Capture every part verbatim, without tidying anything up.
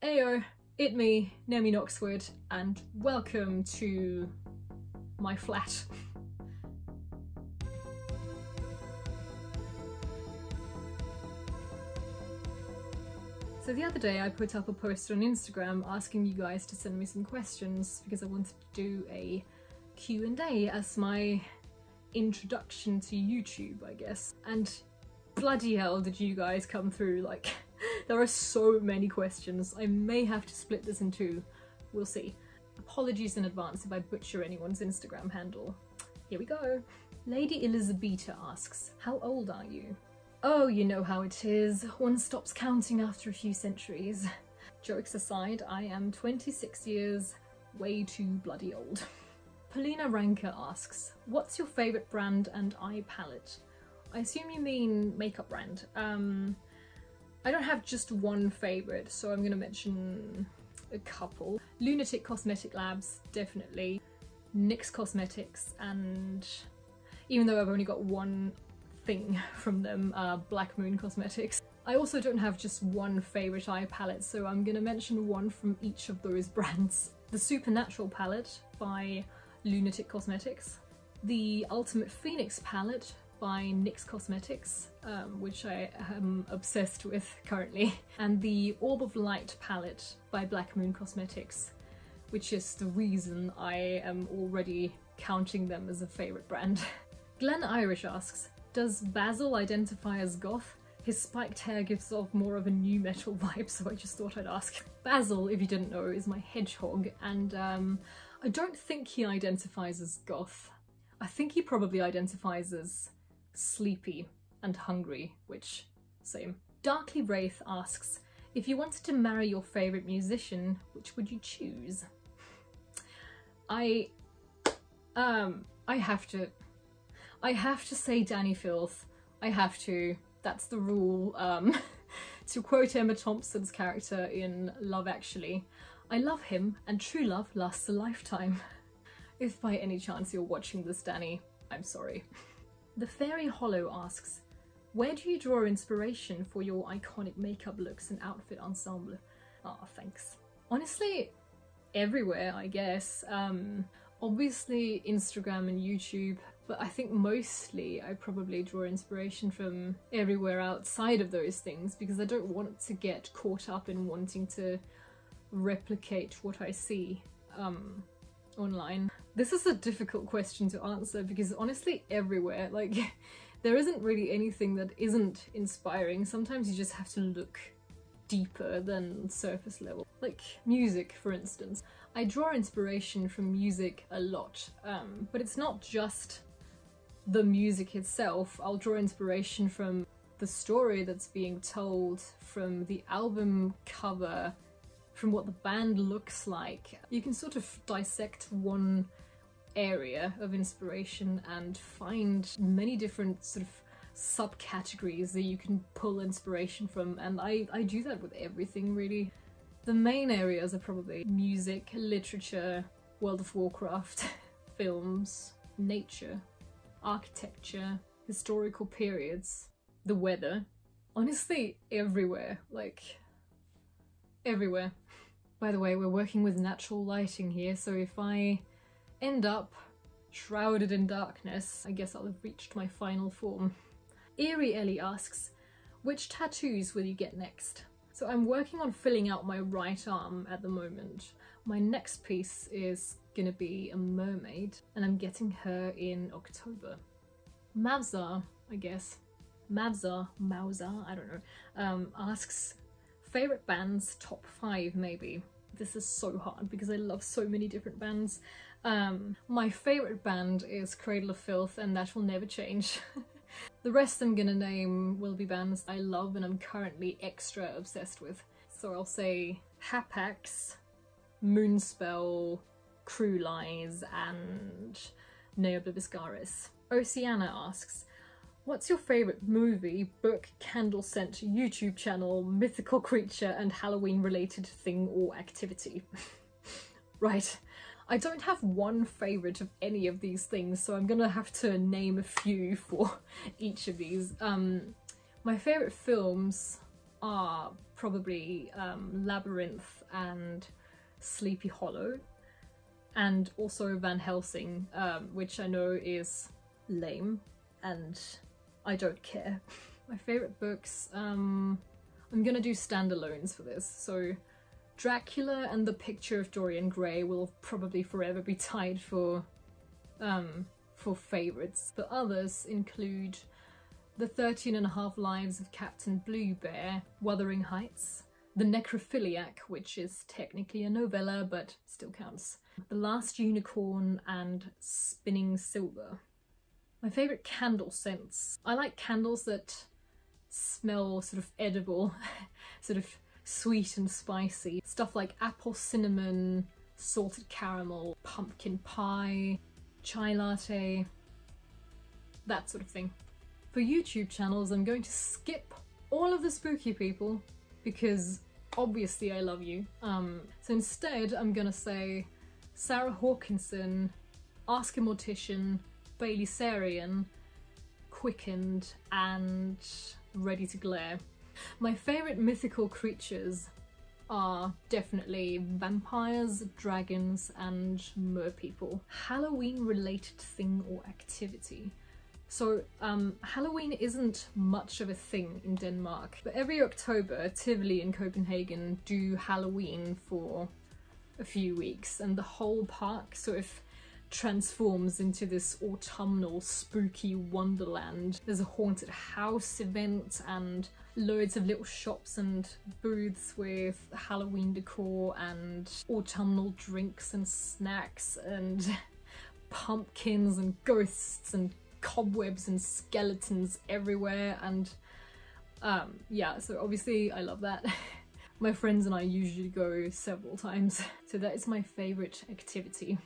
Ayo, it me, Naomi Novik, and welcome to my flat. So the other day I put up a post on Instagram asking you guys to send me some questions because I wanted to do a Q and A as my introduction to YouTube, I guess. And bloody hell did you guys come through, like, there are so many questions. I may have to split this in two. We'll see. Apologies in advance if I butcher anyone's Instagram handle. Here we go. Lady Elizabetha asks, how old are you? Oh, you know how it is. One stops counting after a few centuries. Jokes aside, I am twenty-six years way too bloody old. Paulina Ranker asks, what's your favourite brand and eye palette? I assume you mean makeup brand. Um... I don't have just one favourite, so I'm going to mention a couple. Lunatic Cosmetic Labs, definitely. N Y X Cosmetics, and even though I've only got one thing from them, uh, Black Moon Cosmetics. I also don't have just one favourite eye palette, so I'm going to mention one from each of those brands. The Supernatural palette by Lunatic Cosmetics. The Ultimate Phoenix palette by N Y X Cosmetics, um, which I am obsessed with currently, and the Orb of Light palette by Black Moon Cosmetics, which is the reason I am already counting them as a favourite brand. Glenn Irish asks, does Basil identify as goth? His spiked hair gives off more of a nu metal vibe, so I just thought I'd ask. Basil, if you didn't know, is my hedgehog, and um, I don't think he identifies as goth. I think he probably identifies as sleepy and hungry, which, same. Darkly Wraith asks, if you wanted to marry your favourite musician, which would you choose? I, um, I have to, I have to say Dani Filth. I have to, that's the rule. Um, to quote Emma Thompson's character in Love Actually, I love him and true love lasts a lifetime. If by any chance you're watching this, Dani, I'm sorry. The Fairy Hollow asks, where do you draw inspiration for your iconic makeup looks and outfit ensemble? Ah, oh, thanks. Honestly, everywhere, I guess. Um, obviously Instagram and YouTube, but I think mostly I probably draw inspiration from everywhere outside of those things because I don't want to get caught up in wanting to replicate what I see um, online. This is a difficult question to answer because honestly everywhere, like, there isn't really anything that isn't inspiring. Sometimes you just have to look deeper than surface level. Like music, for instance. I draw inspiration from music a lot, um, but it's not just the music itself. I'll draw inspiration from the story that's being told, from the album cover, from what the band looks like. You can sort of dissect one area of inspiration and find many different sort of subcategories that you can pull inspiration from, and I, I do that with everything really. The main areas are probably music, literature, World of Warcraft, films, nature, architecture, historical periods, the weather. Honestly, everywhere, like everywhere. By the way, we're working with natural lighting here, so if I end up shrouded in darkness, I guess I'll have reached my final form. Eerie Ellie asks, which tattoos will you get next? So I'm working on filling out my right arm at the moment. My next piece is gonna be a mermaid, and I'm getting her in October. Mavzar, I guess. Mavzar, Mavzar, I don't know, um, asks, favourite bands, top five maybe. This is so hard because I love so many different bands. Um, my favourite band is Cradle of Filth, and that will never change. The rest I'm gonna name will be bands I love and I'm currently extra obsessed with. So I'll say Hapax, Moonspell, Cruelis, and Ne Obliviscaris. Oceana asks, what's your favourite movie, book, candle scent, YouTube channel, mythical creature, and Halloween related thing or activity? Right. I don't have one favourite of any of these things, so I'm gonna have to name a few for each of these. Um, my favourite films are probably um, Labyrinth and Sleepy Hollow, and also Van Helsing, um, which I know is lame and I don't care. My favourite books, um, I'm gonna do standalones for this, so Dracula and The Picture of Dorian Gray will probably forever be tied for um, for favourites, but others include The Thirteen and a Half Lives of Captain Bluebear, Wuthering Heights, The Necrophiliac, which is technically a novella but still counts, The Last Unicorn, and Spinning Silver. My favourite candle scents. I like candles that smell sort of edible, sort of sweet and spicy. Stuff like apple cinnamon, salted caramel, pumpkin pie, chai latte, that sort of thing. For YouTube channels, I'm going to skip all of the spooky people because obviously I love you. Um, so instead I'm gonna say Sarah Hawkinson, Ask a Mortician, Bailey Sarian, Quickened, and Ready to Glare. My favourite mythical creatures are definitely vampires, dragons, and merpeople. Halloween related thing or activity. So um, Halloween isn't much of a thing in Denmark, but every October Tivoli in Copenhagen do Halloween for a few weeks, and the whole park sort of transforms into this autumnal spooky wonderland. There's a haunted house event and loads of little shops and booths with Halloween decor and autumnal drinks and snacks and pumpkins and ghosts and cobwebs and skeletons everywhere, and um, yeah, so obviously I love that. My friends and I usually go several times, so that is my favourite activity.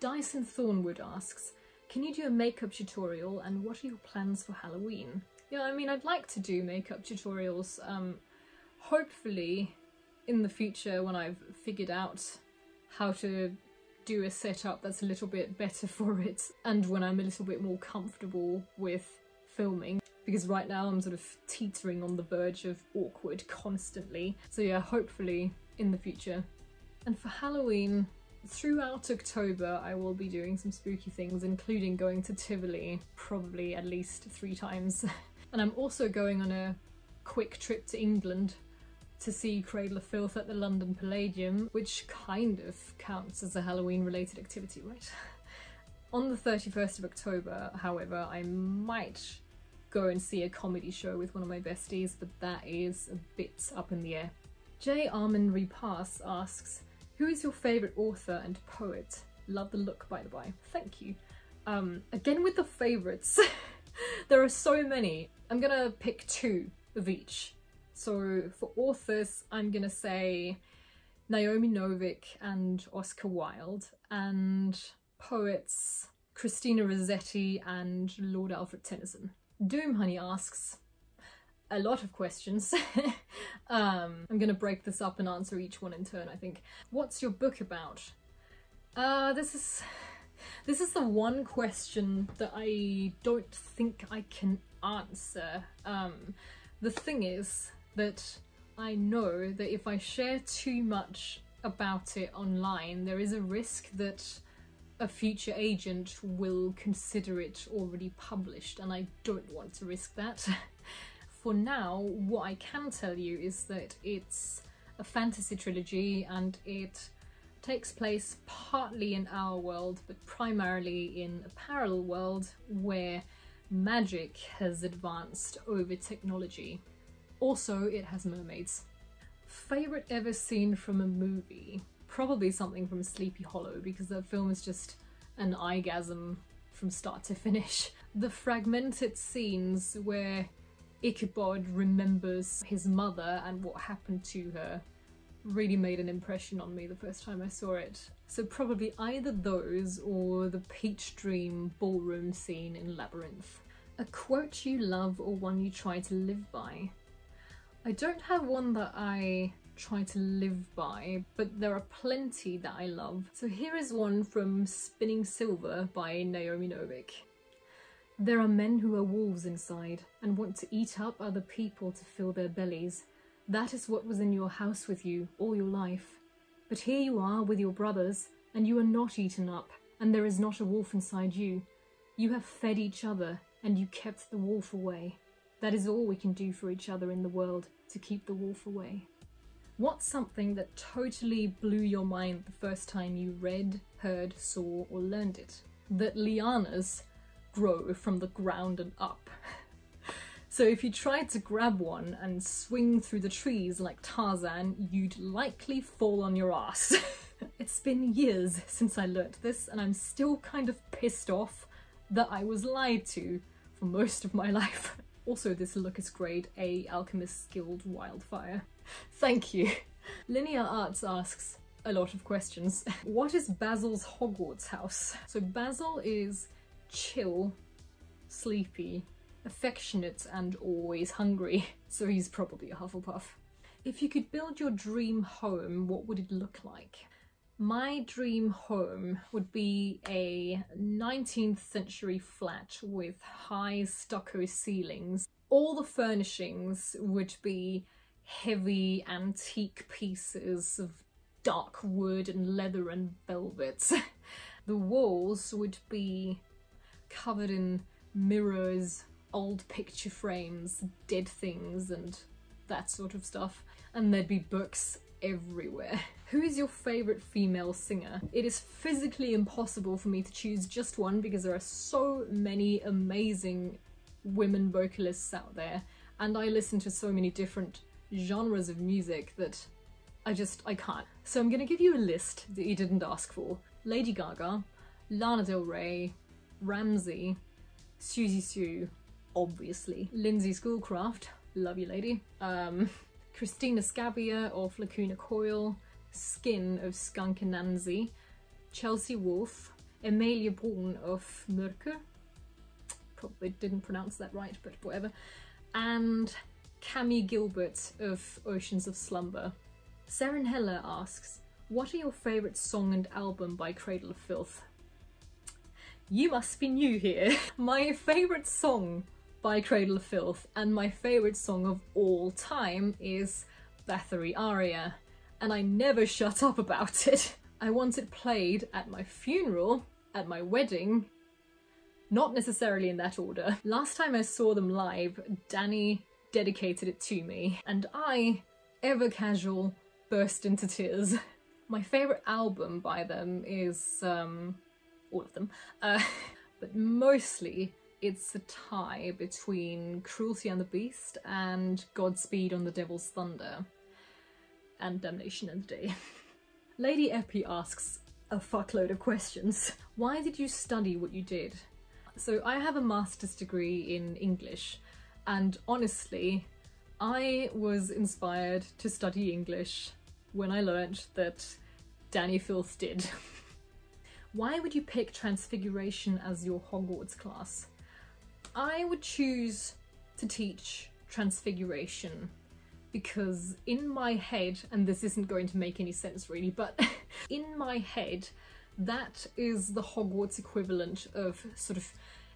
Dyson Thornwood asks, can you do a makeup tutorial and what are your plans for Halloween? Yeah, I mean, I'd like to do makeup tutorials, um, hopefully in the future when I've figured out how to do a setup that's a little bit better for it, and when I'm a little bit more comfortable with filming, because right now I'm sort of teetering on the verge of awkward constantly. So yeah, hopefully in the future. And for Halloween, throughout October I will be doing some spooky things, including going to Tivoli probably at least three times. And I'm also going on a quick trip to England to see Cradle of Filth at the London Palladium, which kind of counts as a Halloween-related activity, right? On the thirty-first of October, however, I might go and see a comedy show with one of my besties, but that is a bit up in the air. J. Armin Repass asks, who is your favourite author and poet? Love the look, by the by. Thank you. Um, again with the favourites. There are so many. I'm gonna pick two of each. So for authors, I'm gonna say Naomi Novik and Oscar Wilde, and poets, Christina Rossetti and Lord Alfred Tennyson. Doomhoney asks a lot of questions. um, I'm gonna break this up and answer each one in turn, I think. What's your book about? Uh, this is, this is the one question that I don't think I can answer. Um, the thing is, that I know that if I share too much about it online, there is a risk that a future agent will consider it already published, and I don't want to risk that. For now, what I can tell you is that it's a fantasy trilogy and it takes place partly in our world, but primarily in a parallel world where magic has advanced over technology. Also, it has mermaids. Favourite ever scene from a movie? Probably something from Sleepy Hollow, because that film is just an eye-gasm from start to finish. The fragmented scenes where Ichabod remembers his mother and what happened to her really made an impression on me the first time I saw it. So probably either those or the Peach Dream ballroom scene in Labyrinth. A quote you love or one you try to live by? I don't have one that I try to live by, but there are plenty that I love. So here is one from Spinning Silver by Naomi Novik. There are men who are wolves inside and want to eat up other people to fill their bellies, That is what was in your house with you all your life. But here you are with your brothers, and you are not eaten up, and there is not a wolf inside you. You have fed each other, and you kept the wolf away. That is all we can do for each other in the world, to keep the wolf away. What's something that totally blew your mind the first time you read, heard, saw, or learned it? That lianas grow from the ground and up. So if you tried to grab one and swing through the trees like Tarzan, you'd likely fall on your ass. It's been years since I learnt this, and I'm still kind of pissed off that I was lied to for most of my life. Also, this look is grade A Alchemist's Guild Wildfire. Thank you. Linear Arts asks a lot of questions. What is Basil's Hogwarts house? So Basil is chill, sleepy, affectionate and always hungry, so he's probably a Hufflepuff. If you could build your dream home, what would it look like? My dream home would be a nineteenth century flat with high stucco ceilings. All the furnishings would be heavy antique pieces of dark wood and leather and velvet. The walls would be covered in mirrors, old picture frames, dead things and that sort of stuff, and there'd be books everywhere. Who is your favourite female singer? It is physically impossible for me to choose just one because there are so many amazing women vocalists out there, and I listen to so many different genres of music that I just, I can't. So I'm gonna give you a list that you didn't ask for. Lady Gaga, Lana Del Rey, Ramsey, Suzy Sue, obviously, Lindsay Schoolcraft, love you lady, um, Christina Scabia of Lacuna Coil, Skin of Skunkinanzi, Chelsea Wolfe, Emilia Braun of Mörker, probably didn't pronounce that right, but whatever, and Cammy Gilbert of Oceans of Slumber. Saren Heller asks, what are your favourite song and album by Cradle of Filth? You must be new here. My favourite song by Cradle of Filth and my favourite song of all time is Bathory Aria, and I never shut up about it. I want it played at my funeral, at my wedding, not necessarily in that order. Last time I saw them live, Dani dedicated it to me, and I, ever casual, burst into tears. My favourite album by them is, um, all of them, uh, but mostly it's a tie between Cruelty and the Beast and Godspeed on the Devil's Thunder and Damnation and the Day. Lady Eppie asks a fuckload of questions. Why did you study what you did? So I have a master's degree in English, and honestly, I was inspired to study English when I learned that Dani Filth did. Why would you pick Transfiguration as your Hogwarts class? I would choose to teach Transfiguration because in my head, and this isn't going to make any sense really, but in my head, that is the Hogwarts equivalent of sort of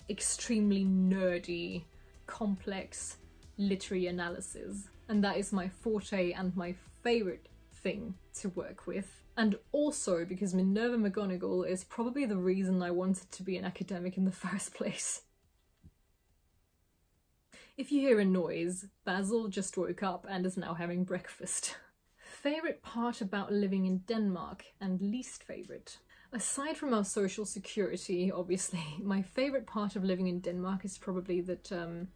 extremely nerdy, complex literary analysis, and that is my forte and my favourite thing to work with. And also because Minerva McGonagall is probably the reason I wanted to be an academic in the first place. If you hear a noise, Basil just woke up and is now having breakfast. Favourite part about living in Denmark and least favourite? Aside from our social security, obviously, my favourite part of living in Denmark is probably that um,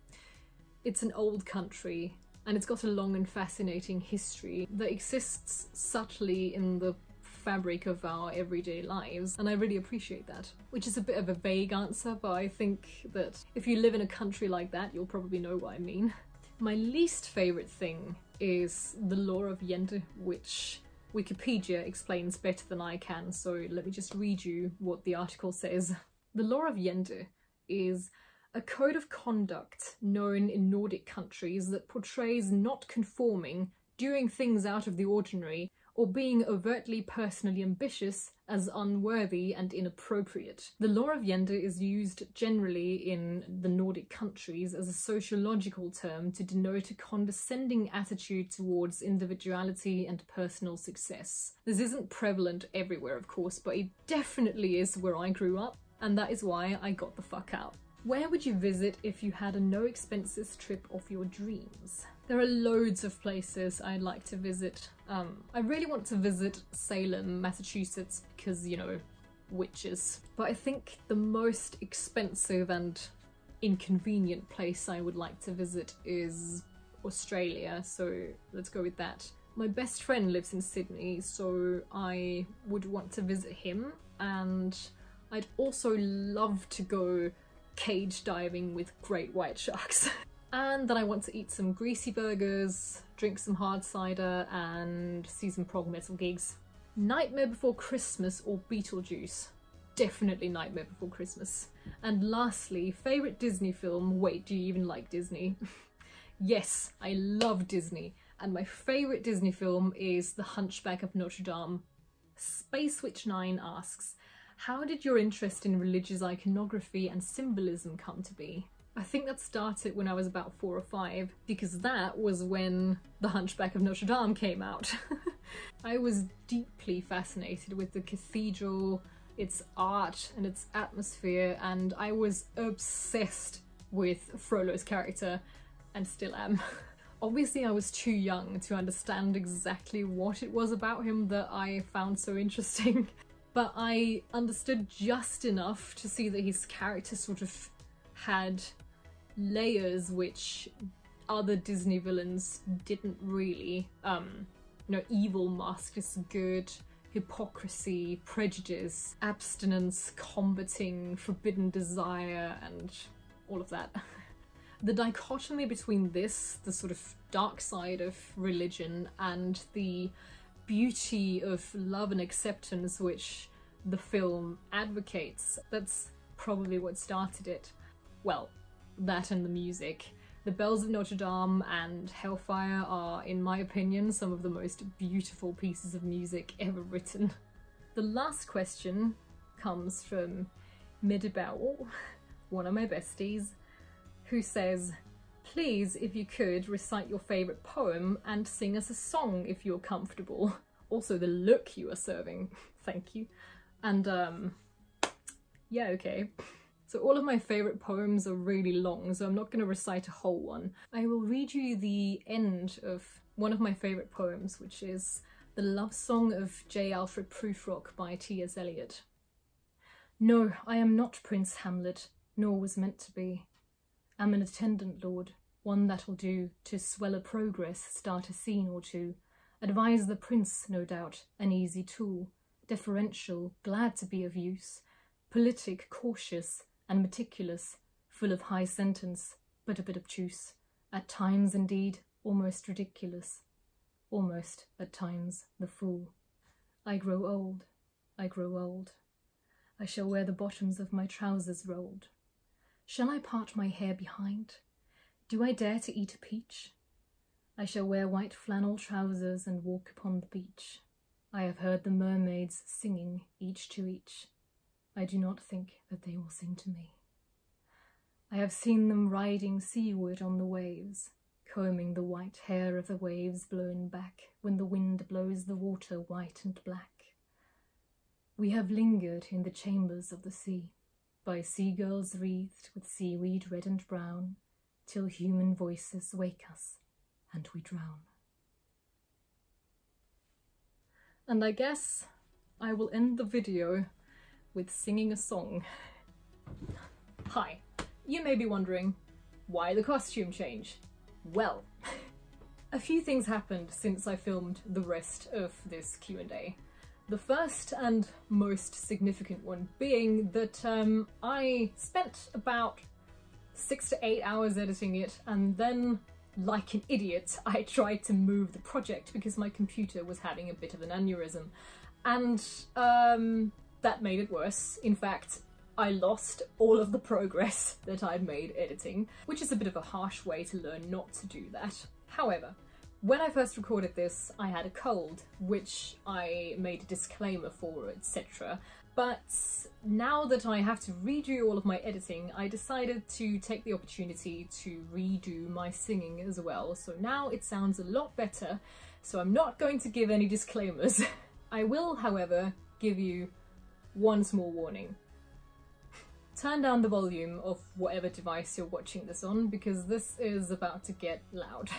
it's an old country and it's got a long and fascinating history that exists subtly in the fabric of our everyday lives, and I really appreciate that. Which is a bit of a vague answer, but I think that if you live in a country like that, you'll probably know what I mean. My least favourite thing is the Law of Jante, which Wikipedia explains better than I can, so let me just read you what the article says. The Law of Jante is a code of conduct known in Nordic countries that portrays not conforming, doing things out of the ordinary, or being overtly personally ambitious as unworthy and inappropriate. The Law of Jante is used generally in the Nordic countries as a sociological term to denote a condescending attitude towards individuality and personal success. This isn't prevalent everywhere, of course, but it definitely is where I grew up, and that is why I got the fuck out. Where would you visit if you had a no-expenses trip of your dreams? There are loads of places I'd like to visit. Um, I really want to visit Salem, Massachusetts, because, you know, witches. But I think the most expensive and inconvenient place I would like to visit is Australia, so let's go with that. My best friend lives in Sydney, so I would want to visit him, and I'd also love to go cage diving with great white sharks. And then I want to eat some greasy burgers, drink some hard cider, and see some prog metal gigs. Nightmare Before Christmas or Beetlejuice? Definitely Nightmare Before Christmas. And lastly, favourite Disney film? Wait, do you even like Disney? Yes, I love Disney, and my favourite Disney film is The Hunchback of Notre Dame. Space Witch nine asks, how did your interest in religious iconography and symbolism come to be? I think that started when I was about four or five, because that was when The Hunchback of Notre Dame came out. I was deeply fascinated with the cathedral, its art and its atmosphere, and I was obsessed with Frollo's character, and still am. Obviously, I was too young to understand exactly what it was about him that I found so interesting. But I understood just enough to see that his character sort of had layers which other Disney villains didn't really. Um, you know, evil masked as good, hypocrisy, prejudice, abstinence, combating, forbidden desire, and all of that. The dichotomy between this, the sort of dark side of religion, and the beauty of love and acceptance which the film advocates, that's probably what started it. Well, that and the music. The Bells of Notre Dame and Hellfire are, in my opinion, some of the most beautiful pieces of music ever written. The last question comes from Medibowel, one of my besties, who says, please, if you could, recite your favourite poem and sing us a song if you're comfortable. Also, the look you are serving. Thank you. And, um, yeah, okay. So all of my favourite poems are really long, so I'm not going to recite a whole one. I will read you the end of one of my favourite poems, which is The Love Song of J. Alfred Prufrock by T S Eliot. No, I am not Prince Hamlet, nor was meant to be. Am an attendant, lord, one that'll do, to swell a progress, start a scene or two. Advise the prince, no doubt, an easy tool, deferential, glad to be of use, politic, cautious, and meticulous, full of high sentence, but a bit obtuse, at times indeed, almost ridiculous, almost, at times, the fool. I grow old, I grow old, I shall wear the bottoms of my trousers rolled. Shall I part my hair behind? Do I dare to eat a peach? I shall wear white flannel trousers and walk upon the beach. I have heard the mermaids singing each to each. I do not think that they will sing to me. I have seen them riding seaward on the waves, combing the white hair of the waves blown back when the wind blows the water white and black. We have lingered in the chambers of the sea, by seagulls wreathed with seaweed red and brown, till human voices wake us and we drown. And I guess I will end the video with singing a song. Hi, you may be wondering, why the costume change? Well, a few things happened since I filmed the rest of this Q and A. The first and most significant one being that um, I spent about six to eight hours editing it, and then, like an idiot, I tried to move the project because my computer was having a bit of an aneurysm. And um, that made it worse. In fact, I lost all of the progress that I'd made editing, which is a bit of a harsh way to learn not to do that. However, When I first recorded this, I had a cold, which I made a disclaimer for, et cetera. But now that I have to redo all of my editing, I decided to take the opportunity to redo my singing as well. So now it sounds a lot better, so I'm not going to give any disclaimers. I will, however, give you one small warning. Turn down the volume of whatever device you're watching this on, because this is about to get loud.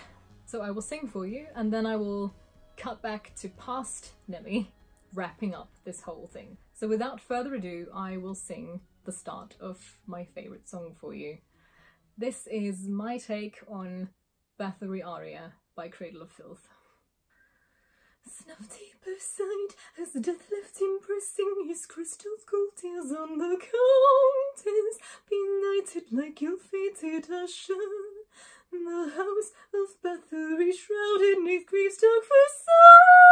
So I will sing for you, and then I will cut back to past Nemi wrapping up this whole thing. So without further ado, I will sing the start of my favourite song for you. This is my take on Bathory Aria by Cradle of Filth. Snuff deeper sight as death left him pressing his crystal cold tears on the countess, be knighted like your fated usher. The house of Bathory shrouded neath grief's dark facade.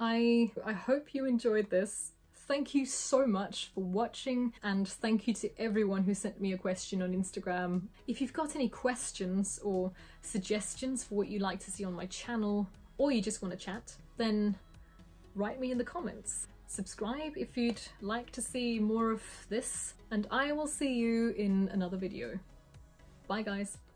If I hope you enjoyed this. Thank you so much for watching, and thank you to everyone who sent me a question on Instagram. If you've got any questions or suggestions for what you'd like to see on my channel, or you just want to chat, then write me in the comments. Subscribe if you'd like to see more of this, and I will see you in another video. Bye guys.